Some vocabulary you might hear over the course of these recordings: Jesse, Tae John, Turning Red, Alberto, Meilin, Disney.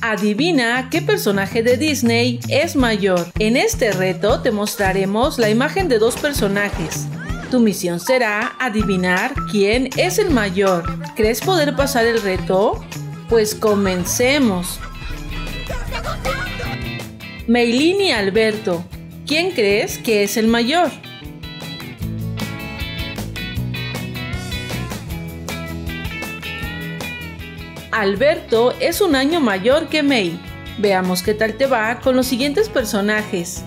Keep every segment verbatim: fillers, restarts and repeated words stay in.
Adivina qué personaje de Disney es mayor. En este reto te mostraremos la imagen de dos personajes. Tu misión será adivinar quién es el mayor. ¿Crees poder pasar el reto? Pues comencemos. Meilin y Alberto, ¿quién crees que es el mayor? Alberto es un año mayor que Mei. Veamos qué tal te va con los siguientes personajes.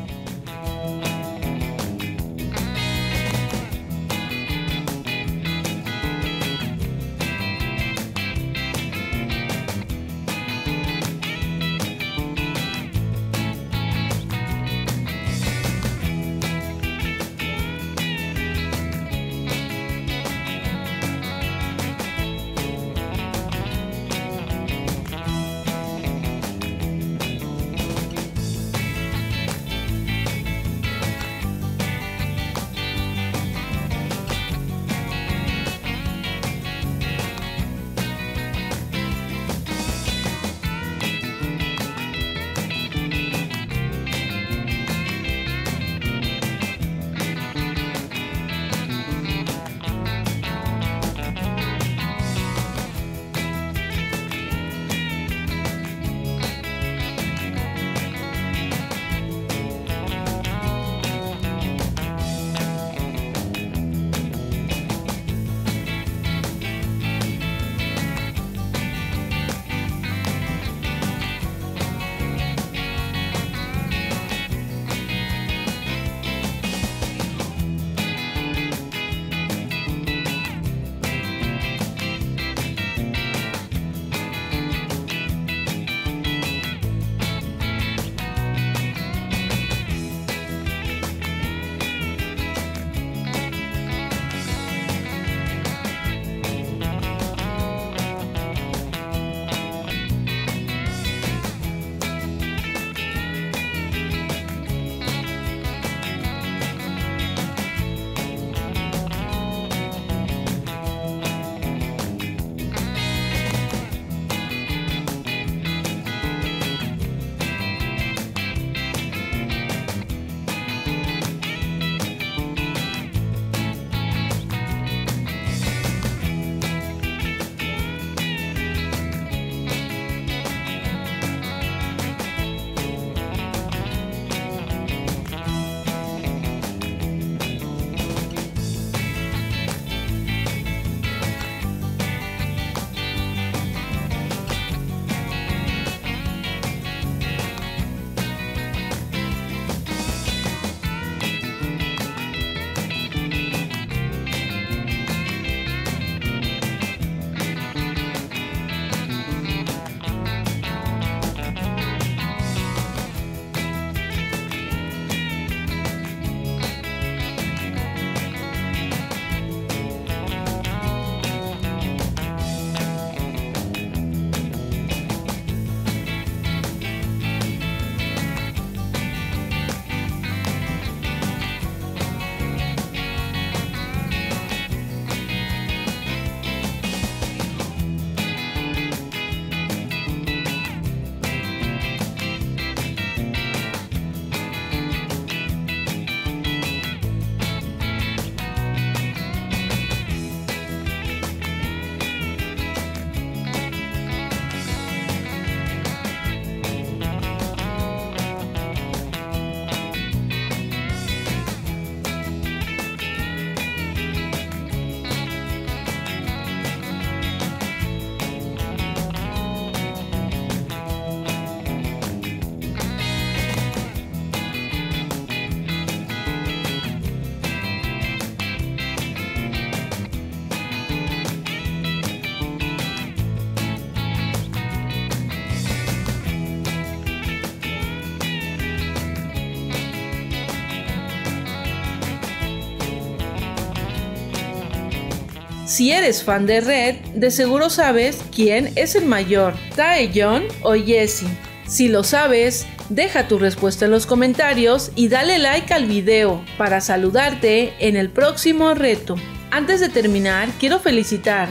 Si eres fan de Red, de seguro sabes quién es el mayor, Tae John o Jesse. Si lo sabes, deja tu respuesta en los comentarios y dale like al video para saludarte en el próximo reto. Antes de terminar, quiero felicitar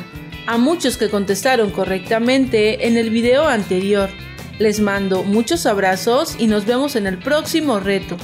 a muchos que contestaron correctamente en el video anterior. Les mando muchos abrazos y nos vemos en el próximo reto.